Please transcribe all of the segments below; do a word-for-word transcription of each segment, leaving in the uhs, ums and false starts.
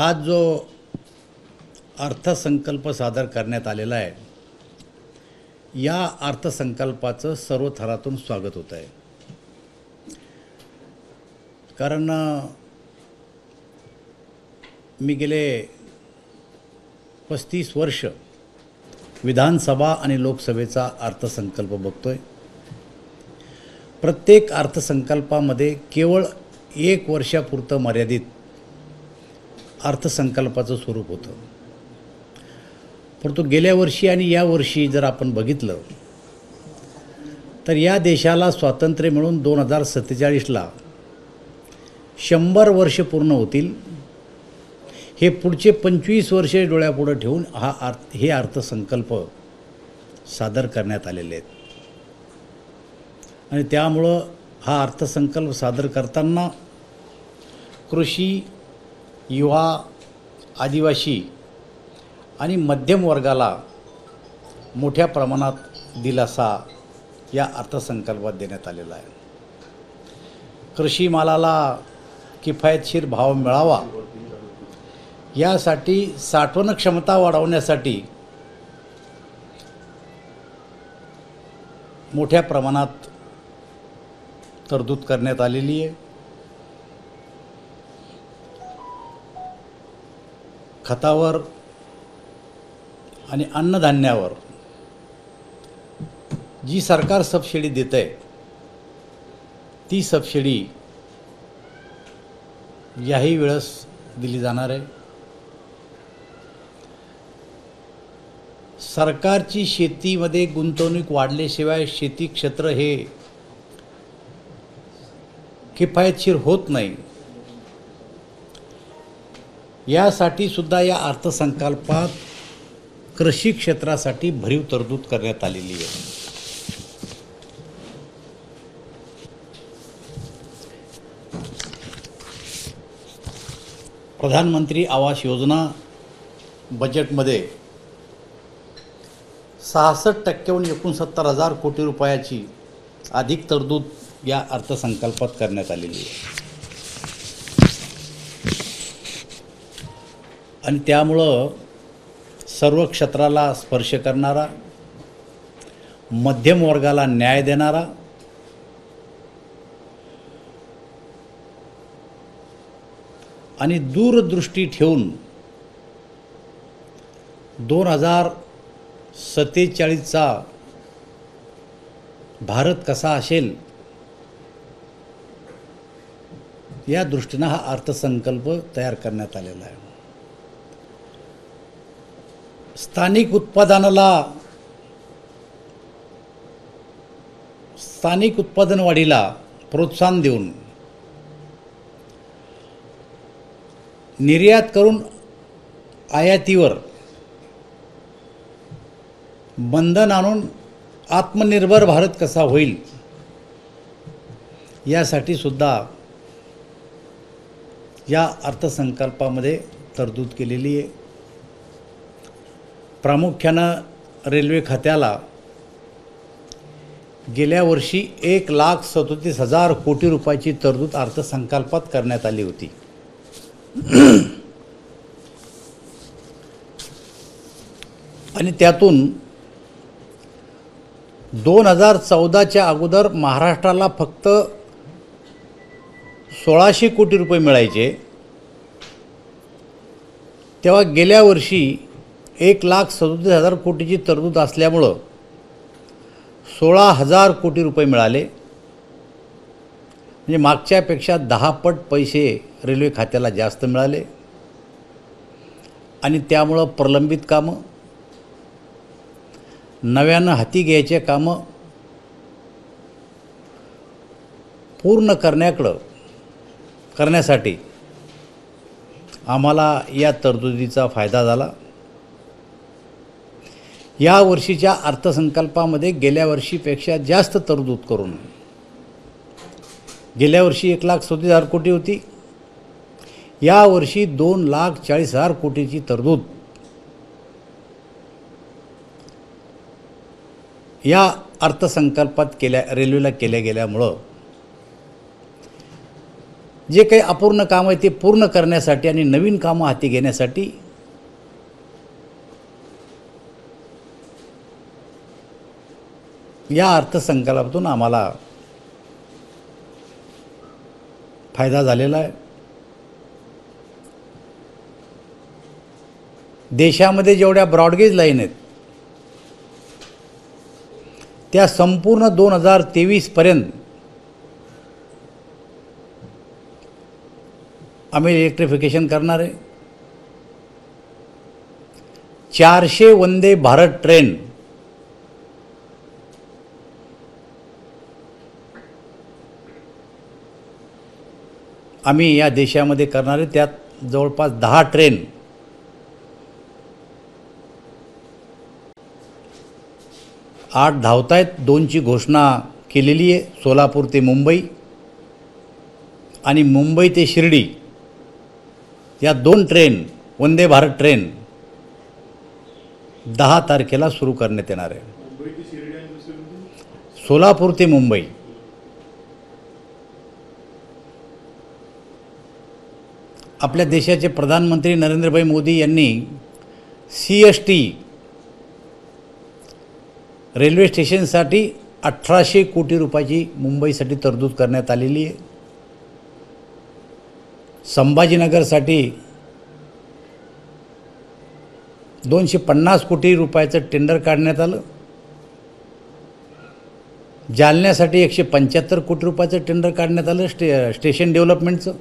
आज जो अर्थसंकल्प सादर करण्यात आलेला आहे या अर्थसंकल्पाचं सर्व थरातून स्वागत होत आहे, कारण मी गेले पस्तीस वर्ष विधानसभा आणि लोकसभेचा अर्थसंकल्प बघतोय। प्रत्येक अर्थसंकल्पामध्ये केवळ एक वर्षापुरतं मर्यादित अर्थसंकल्पाचं स्वरूप होतं, परंतु गेल्या वर्षी आणि या वर्षी जर आपण बघितलं तर या देशाला स्वातंत्र्य मिळून दोन हजार सत्तेचाळीसला शंभर वर्ष पूर्ण होतील, हे पुढचे पंचवीस वर्षे डोळ्यापुढे ठेवून हा अर्थ हे अर्थसंकल्प सादर करण्यात आलेले आहेत। आणि त्यामुळं हा अर्थसंकल्प सादर करताना कृषी, युवा, आदिवासी आणि मध्यम वर्गाला मोठ्या प्रमाणात दिलासा या अर्थसंकल्पात देण्यात आलेला आहे। कृषी मालाला किफायतशीर भाव मिळावा यासाठी साठवण क्षमता वाढवण्यासाठी मोठ्या प्रमाणात तरतूद करण्यात आलेली आहे। खतावर आणि अन्नधान्यावर जी सरकार सबसिडी देते ती सबसिडी याही वेळेस दिली जाणार आहे। सरकारची शेतीमध्ये गुंतवणूक वाढल्याशिवाय शेती क्षेत्र हे किफायतशीर होत नाही, यासाठी सुद्धा या अर्थसंकल्पात कृषी क्षेत्रासाठी भरीव तरतूद करण्यात आलेली आहे। प्रधानमंत्री आवास योजना बजेटमध्ये सहासष्ट टक्केहून एकोणसत्तर हजार कोटी रुपयाची अधिक तरतूद या अर्थसंकल्पात करण्यात आलेली आहे, आणि त्यामुळं सर्व क्षेत्राला स्पर्श करणारा, मध्यम वर्गाला न्याय देणारा, आणि दूरदृष्टी ठेवून दोन हजार सत्तेचाळीसचा भारत कसा असेल या दृष्टीनं हा अर्थसंकल्प तयार करण्यात आलेला आहे। स्थानिक उत्पादनाला स्थानिक उत्पादन वाढीला प्रोत्साहन देऊन निर्यात करून आयातीवर बंधन आणून आत्मनिर्भर भारत कसा होईल यासाठी सुद्धा या अर्थसंकल्पामध्ये तरतूद केलेली आहे। प्रामुख्यानं रेल्वे खात्याला गेल्या वर्षी एक लाख सदोतीस हजार कोटी रुपयाची तरतूद अर्थसंकल्पात करण्यात आली होती। आणि त्यातून दोन हजार चौदाच्या अगोदर महाराष्ट्राला फक्त सोळाशे कोटी रुपये मिळायचे, तेव्हा गेल्या वर्षी एक लाख सदोतीस हजार कोटीची तरतूद असल्यामुळं सोळा हजार कोटी रुपये मिळाले, म्हणजे मागच्यापेक्षा दहा पट पैसे रेल्वे खात्याला जास्त मिळाले, आणि त्यामुळं प्रलंबित कामं, नव्यानं हाती घ्यायचे कामं पूर्ण करण्याकडं करण्यासाठी आम्हाला या तरतुदीचा फायदा झाला। या वर्षीच्या अर्थसंकल्पामध्ये गेल्या वर्षीपेक्षा जास्त तरतूद करून, गेल्या वर्षी एक लाख सदोतीस हजार कोटी होती, या वर्षी दोन लाख चाळीस हजार कोटीची तरतूद या अर्थसंकल्पात केल्या रेल्वेला केल्या गेल्यामुळं जे काही अपूर्ण काम आहे ते पूर्ण करण्यासाठी आणि नवीन कामं हाती घेण्यासाठी या अर्थसंकल्पातून आम्हाला फायदा झालेला आहे। देशामध्ये जेवढ्या ब्रॉडगेज लाईन आहेत त्या संपूर्ण दोन हजार तेवीस पर्यंत आम्ही इलेक्ट्रिफिकेशन करणार आहे। चारशे वंदे भारत ट्रेन आम्ही या देशामध्ये करणार आहे। त्यात जवळपास दहा ट्रेन आठ धावतायत, दोनची घोषणा केलेली आहे। सोलापूर ते मुंबई आणि मुंबई ते शिर्डी या दोन ट्रेन वंदे भारत ट्रेन दहा तारखेला सुरू करण्यात येणार आहे। सोलापूर ते मुंबई आपल्या देशाचे प्रधानमंत्री नरेंद्रभाई मोदी यांनी सी एस टी रेल्वे स्टेशनसाठी अठराशे कोटी रुपयाची मुंबईसाठी तरतूद करण्यात आलेली आहे। संभाजीनगरसाठी दोनशे पन्नास कोटी रुपयाचं टेंडर काढण्यात आलं। जालन्यासाठी एकशे पंच्याहत्तर कोटी रुपयाचं टेंडर काढण्यात आलं स्टे स्टेशन डेव्हलपमेंटचं।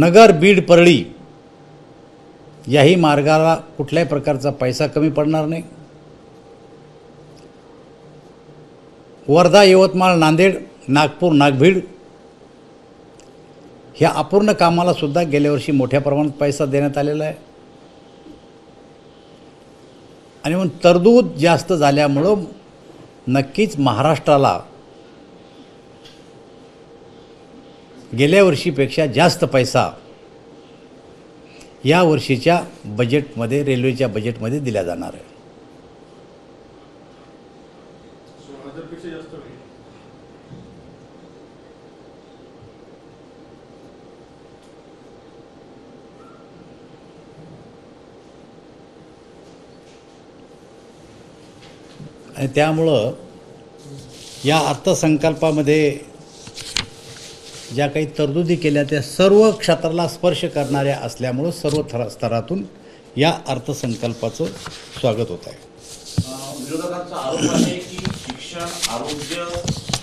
नगर बीड परळी याही मार्गाला कुठल्याही प्रकारचा पैसा कमी पडणार नाही। वर्धा यवतमाळ नांदेड नागपूर नागभीड ह्या अपूर्ण कामाला सुद्धा गेल्या वर्षी मोठ्या प्रमाणात पैसा देण्यात आलेला आहे। आणि म्हणून तरतूद जास्त झाल्यामुळं नक्कीच महाराष्ट्राला गेल्या वर्षीपेक्षा जास्त पैसा या वर्षीच्या बजेटमध्ये रेल्वेच्या बजेटमध्ये दिला जाणार आहे। आणि त्यामुळं या अर्थसंकल्पामध्ये ज्या काही तरतुदी केल्या त्या सर्व क्षेत्राला स्पर्श करणाऱ्या असल्यामुळे सर्व थर स्तरातून या अर्थसंकल्पाचं स्वागत होत आहे। विरोधकांचा आरोप आहे की शिक्षण आरोग्य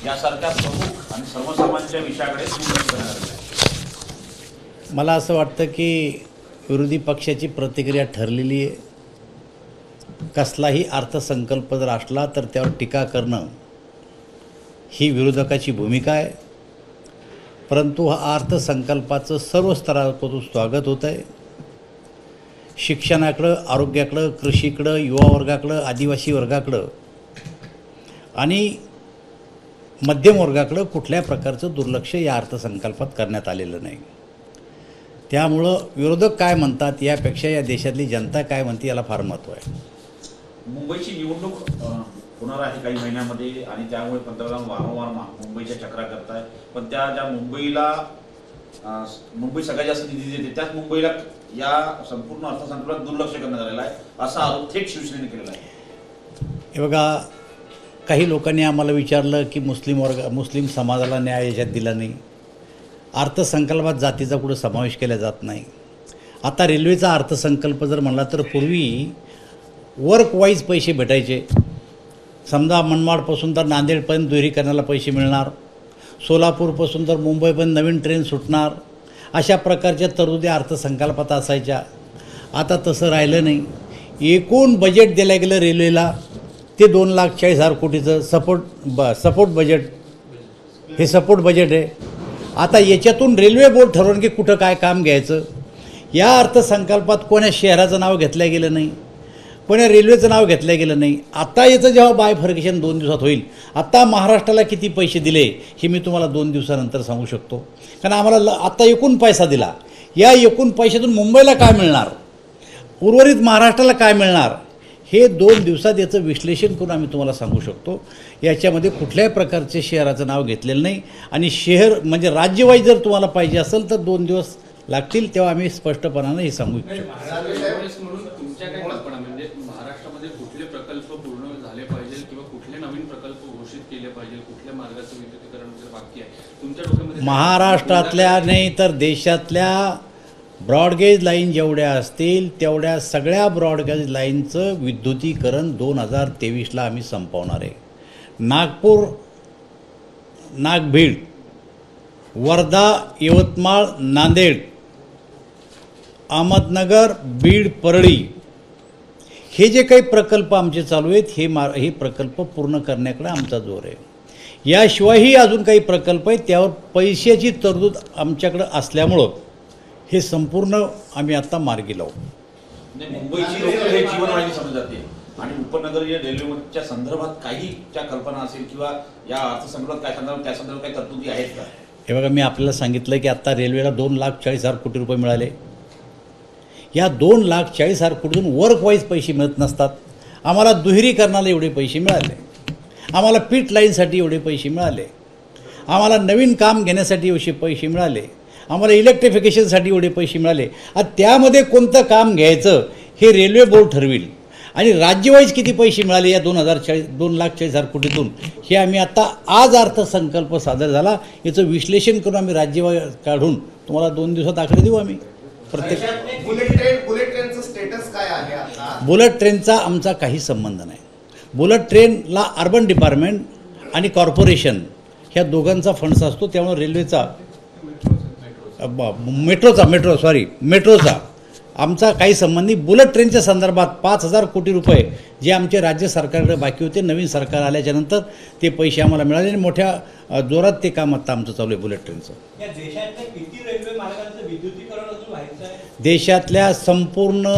यासारख्या प्रमुख आणि सर्वसामान्यांच्या विषयाकडे दुर्लक्ष करण्यात आले आहे। मला असं वाटतं की विरोधी पक्षाची प्रतिक्रिया ठरलेली आहे। कसलाही अर्थसंकल्प जर असला तर त्यावर टीका करणं ही विरोधकाची भूमिका आहे। परंतु हा अर्थसंकल्पाचं सर्व स्तरातून स्वागत होत आहे। शिक्षणाकडं आरोग्याकडं कृषीकडं युवा वर्गाकडं आदिवासी वर्गाकडं आणि मध्यम वर्गाकडं कुठल्या प्रकारचं दुर्लक्ष या अर्थसंकल्पात करण्यात आलेलं नाही। त्यामुळं विरोधक काय म्हणतात यापेक्षा या देशातली जनता काय म्हणते याला फार महत्त्व आहे। मुंबईची निवडणूक होणार आहे काही महिन्यामध्ये आणि त्यामुळे पंतप्रधान वारंवार मुंबईच्या चक्रा करताय, पण त्या ज्या मुंबईला मुंबई सगळ्यात जास्त निधी देते त्याच मुंबईला या संपूर्ण अर्थसंकल्पात दुर्लक्ष करण्यात आलेलं आहे असा आरोप थेट शिवसेनेने केलेला आहे। हे बघा, काही लोकांनी आम्हाला विचारलं की मुस्लिम वर्ग मुस्लिम समाजाला न्याय याच्यात दिला नाही, अर्थसंकल्पात जातीचा कुठं समावेश केला जात नाही। आता रेल्वेचा अर्थसंकल्प जर म्हणला तर पूर्वी वर्क वाईज पैसे भेटायचे, समजा मनमाडपासून तर नांदेडपर्यंत दुहेरीकरणाला पैसे मिळणार, सोलापूरपासून तर मुंबईपर्यंत नवीन ट्रेन सुटणार, अशा प्रकारच्या तरतुदी अर्थसंकल्पात असायच्या। आता तसं राहिलं नाही। एकूण बजेट दिलं गेलं रेल्वेला ते दोन लाख चाळीस हजार कोटीचं सपोर्ट ब सपोर्ट बजेट हे सपोर्ट बजेट आहे। आता याच्यातून रेल्वे बोर्ड ठरवून की कुठं काय काम घ्यायचं। या अर्थसंकल्पात कोण्या शहराचं नाव घेतलं गेलं नाही, कोण्या रेल्वेचं नाव घेतलं गेलं नाही। आता याचं जेव्हा बायफर्केशन दोन दिवसात होईल, आत्ता महाराष्ट्राला किती पैसे दिले हे मी तुम्हाला दोन दिवसानंतर सांगू शकतो, कारण आम्हाला आत्ता एकूण पैसा दिला। या एकूण पैशातून मुंबईला काय मिळणार, उर्वरित महाराष्ट्राला काय मिळणार हे दोन दिवसात याचं विश्लेषण करून आम्ही तुम्हाला सांगू शकतो। याच्यामध्ये कुठल्याही प्रकारचे शहराचं नाव घेतलेलं नाही आणि शहर म्हणजे राज्यवाईज जर तुम्हाला पाहिजे असेल तर दोन दिवस लागतील, तेव्हा आम्ही स्पष्टपणाने हे सांगू इच्छितो। महाराष्ट्रातल्या नाही तर देशातल्या ब्रॉडगेज लाईन जेवढ्या असतील तेवढ्या सगळ्या ब्रॉडगेज लाईनचं विद्युतीकरण दोन हजार तेवीसला आम्ही संपवणार आहे। नागपूर, नागभीड, वर्धा, यवतमाळ, नांदेड, अहमदनगर, बीड, परळी हे जे काही प्रकल्प आमचे चालू आहेत हे मा हे प्रकल्प पूर्ण करण्याकडे आमचा जोर आहे। याशिवायही अजून काही प्रकल्प आहेत त्यावर पैशाची तरतूद आमच्याकडे असल्यामुळं हे संपूर्ण आम्ही आता मार्गी लावू। मुंबईची लोकशाही जीवनवाहिनी समजली जाते आणि उपनगरीय रेल्वेच्या संदर्भात काही त्या कल्पना असेल किंवा या अर्थसंकल्पात काय संदर्भात त्या संदर्भात काही तरतुदी आहेत का? हे बघा, मी आपल्याला सांगितलं की आता रेल्वेला दोन लाख चाळीस हजार कोटी रुपये मिळाले। या दोन लाख चाळीस हजार कोटीतून वर्क वाईज पैसे मिळत नसतात। आम्हाला दुहेरीकरणाला एवढे पैसे मिळाले, आम्हाला पीट लाईनसाठी एवढे पैसे मिळाले, आम्हाला नवीन काम घेण्यासाठी एवढे पैसे मिळाले, आम्हाला इलेक्ट्रिफिकेशनसाठी एवढे पैसे मिळाले। आता त्यामध्ये कोणतं काम घ्यायचं हे रेल्वे बोर्ड ठरवेल आणि राज्यवाईज किती पैसे मिळाले या दोन हजार चाळीस दोन लाख चाळीस हजार कोटीतून हे आम्ही आता आज अर्थसंकल्प सादर झाला याचं विश्लेषण करून आम्ही राज्यवाईज काढून तुम्हाला दोन दिवसात आकडे देऊ। आम्ही प्रत्येक बुलेट ट्रेन बुलेट ट्रेनचं स्टेटस काय आहे आता? बुलेट ट्रेनचा आमचा काही संबंध नाही। बुलेट ट्रेनला अर्बन डिपार्टमेंट आणि कॉर्पोरेशन ह्या दोघांचा फंड्स असतो, त्यामुळे रेल्वेचा मेट्रोचा मेट्रो सॉरी मेट्रोचा आमचा काही संबंधी। बुलेट ट्रेनच्या संदर्भात पाच हजार कोटी रुपये जे आमचे राज्य सरकारकडे बाकी होते नवीन सरकार आल्याच्यानंतर ते पैसे आम्हाला मिळाले आणि मोठ्या जोरात ते काम आता आमचं चालू आहे बुलेट ट्रेनचं। देशातल्या संपूर्ण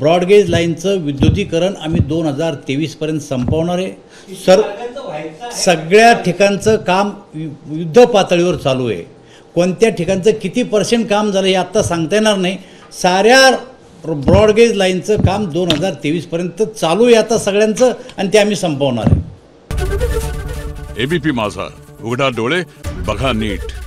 ब्रॉडगेज लाईनचं विद्युतीकरण आम्ही दोन हजार तेवीसपर्यंत संपवणार आहे। सर सगळ्या ठिकाणचं काम युद्ध पातळीवर चालू आहे। कोणत्या ठिकाणचं किती पर्सेंट काम झालं हे आत्ता सांगता येणार नाही। साऱ्या ब्रॉडगेज लाईनचं काम दोन हजार तेवीसपर्यंत चालू आहे आता सगळ्यांचं आणि ते आम्ही संपवणार आहे। एबीपी माझा, उघडा डोळे बघा नीट।